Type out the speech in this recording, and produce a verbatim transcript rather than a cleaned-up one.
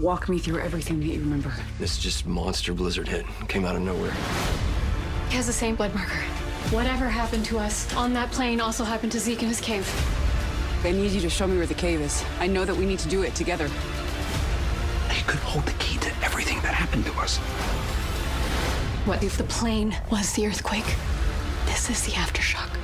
Walk me through everything that you remember. This just monster blizzard hit. Came out of nowhere. He has the same blood marker. Whatever happened to us on that plane also happened to Zeke in his cave. I need you to show me where the cave is. I know that we need to do it together. I could hold the key to everything that happened to us. What if the plane was the earthquake? This is the aftershock.